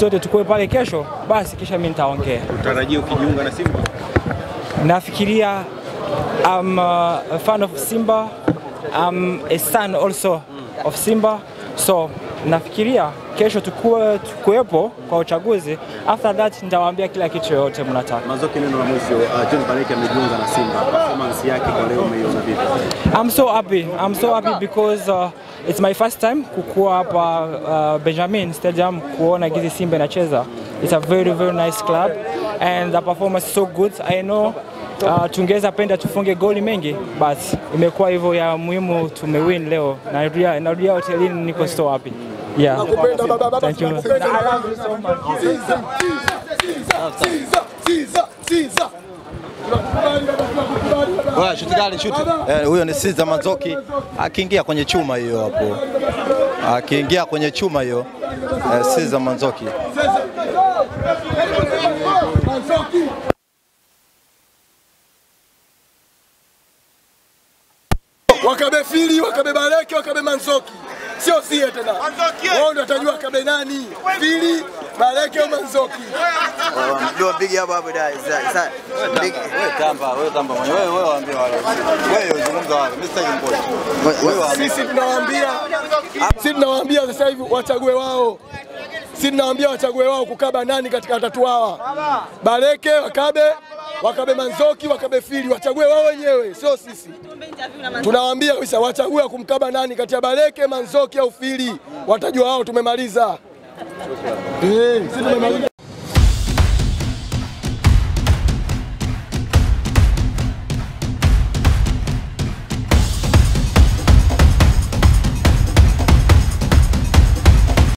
sote tukue pale kesho, basi kisha mimi nitaongea. Utarajia ukijiunga na Simba? Nafikiria I'm a fan of Simba. I'm a son also of Simba. So nafikiria kesho tukuepo kwa uchaguzi. After that nitawaambia kila kitu yote mnataka. Mazoki, neno la mwisho, John Baraka amejiunga na Simba. Performance yake kwa leo umeiona vipi? I'm so happy because it's my first time kukua hapa Benjamin Stadium kuona Gizi Simba inacheza. It's a very nice club and the performance is so good. I know tungeza penda tufunge goli mengi, but imekuwa hivyo ya muhimu, tumewin leo. Na rudia hotelini, niko so happy. Yeah. Thank you. I love you so much. Caesar. Wewe shuti gani shuti? Huyo ni Caesar Manzoki. Akiingia kwenye chuma hiyo hapo. Akiingia kwenye chuma hiyo, Caesar Manzoki. Wakabe Fili, wakabe Baraka, wakabe Manzoki. Sio sie tena. Manzoki. Wao ndio watajua kabe nani? Fili, Baraka au Manzoki. Ndio bigi hapa hapo dai. Sasa bigi wewe kamba mwenyewe wewe waambie wale. Wewe uzungumza wale. Mimi sitaki mbovu. Sisi tunawaambia sasa hivi wachague wao. Sisi tunawaambia wachague wao kukaba nani katika watatu hawa. Baraka wakabe Manzoki, wakabe Fili, wachague wao wenyewe, sio sisi. Tunawaambia wisa wachague kumkaba nani kati ya Baraka, Manzoki au Fili. Watajua wao, tumemaliza.